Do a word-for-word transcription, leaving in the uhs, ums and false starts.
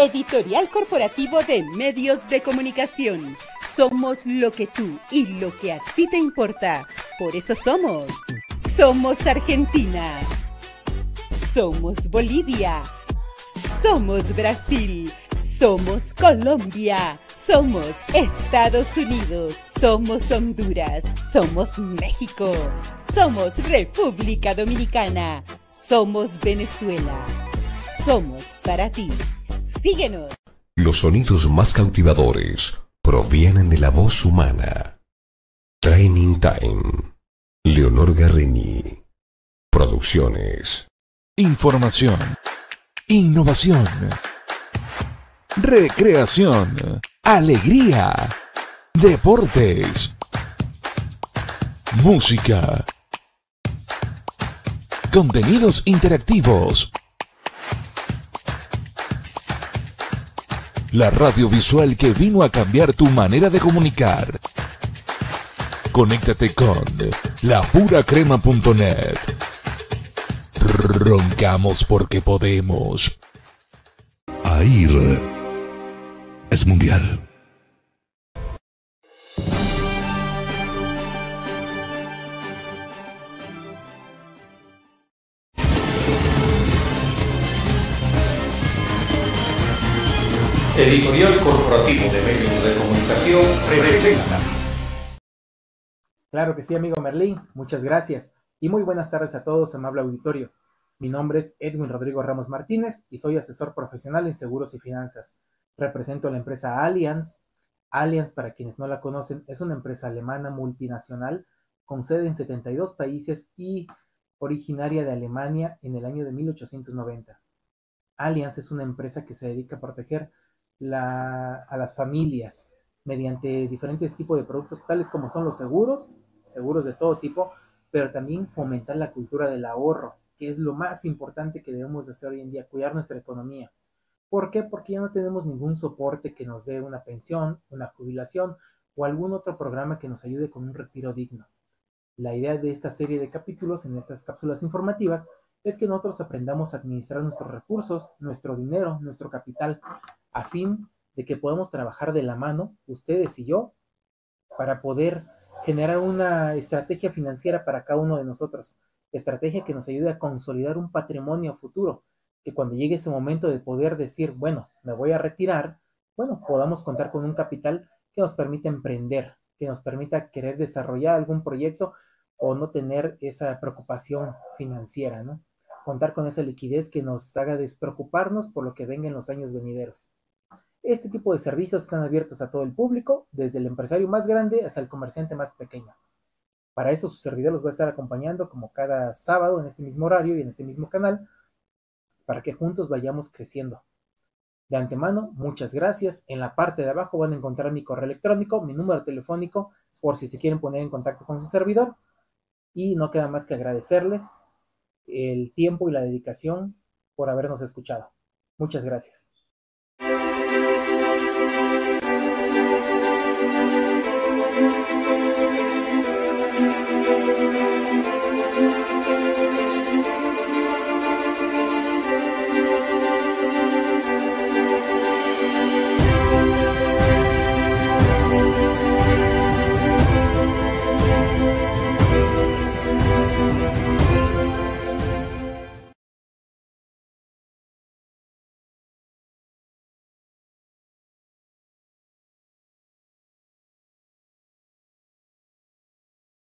Editorial Corporativo de Medios de Comunicación. Somos lo que tú y lo que a ti te importa. Por eso somos. Somos Argentina. Somos Bolivia. Somos Brasil. Somos Colombia. Somos Estados Unidos. Somos Honduras. Somos México. Somos República Dominicana. Somos Venezuela. Somos para ti. Síguenos. Los sonidos más cautivadores provienen de la voz humana. Training Time. Leonor Garrini. Producciones. Información. Innovación. Recreación. Alegría. Deportes. Música. Contenidos interactivos. La radio visual que vino a cambiar tu manera de comunicar. Conéctate con lapuracrema punto net. Roncamos porque podemos. A I R es mundial. Editorial Corporativo de Medios de Comunicación presenta. Claro que sí, amigo Merlín, muchas gracias y muy buenas tardes a todos, amable auditorio. Mi nombre es Edwin Rodrigo Ramos Martínez y soy asesor profesional en seguros y finanzas. Represento a la empresa Allianz. Allianz, para quienes no la conocen, es una empresa alemana multinacional con sede en setenta y dos países y originaria de Alemania en el año de mil ochocientos noventa. Allianz es una empresa que se dedica a proteger la, a las familias mediante diferentes tipos de productos, tales como son los seguros, seguros de todo tipo, pero también fomentar la cultura del ahorro, que es lo más importante que debemos de hacer hoy en día, cuidar nuestra economía. ¿Por qué? Porque ya no tenemos ningún soporte que nos dé una pensión, una jubilación o algún otro programa que nos ayude con un retiro digno. La idea de esta serie de capítulos en estas cápsulas informativas es que nosotros aprendamos a administrar nuestros recursos, nuestro dinero, nuestro capital, a fin de que podamos trabajar de la mano, ustedes y yo, para poder generar una estrategia financiera para cada uno de nosotros. Estrategia que nos ayude a consolidar un patrimonio futuro, que cuando llegue ese momento de poder decir, bueno, me voy a retirar, bueno, podamos contar con un capital que nos permita emprender, que nos permita querer desarrollar algún proyecto o no tener esa preocupación financiera, ¿no? Contar con esa liquidez que nos haga despreocuparnos por lo que venga en los años venideros. Este tipo de servicios están abiertos a todo el público, desde el empresario más grande hasta el comerciante más pequeño. Para eso su servidor los va a estar acompañando como cada sábado en este mismo horario y en este mismo canal, para que juntos vayamos creciendo. De antemano, muchas gracias. En la parte de abajo van a encontrar mi correo electrónico, mi número telefónico, por si se quieren poner en contacto con su servidor. Y no queda más que agradecerles el tiempo y la dedicación por habernos escuchado. Muchas gracias.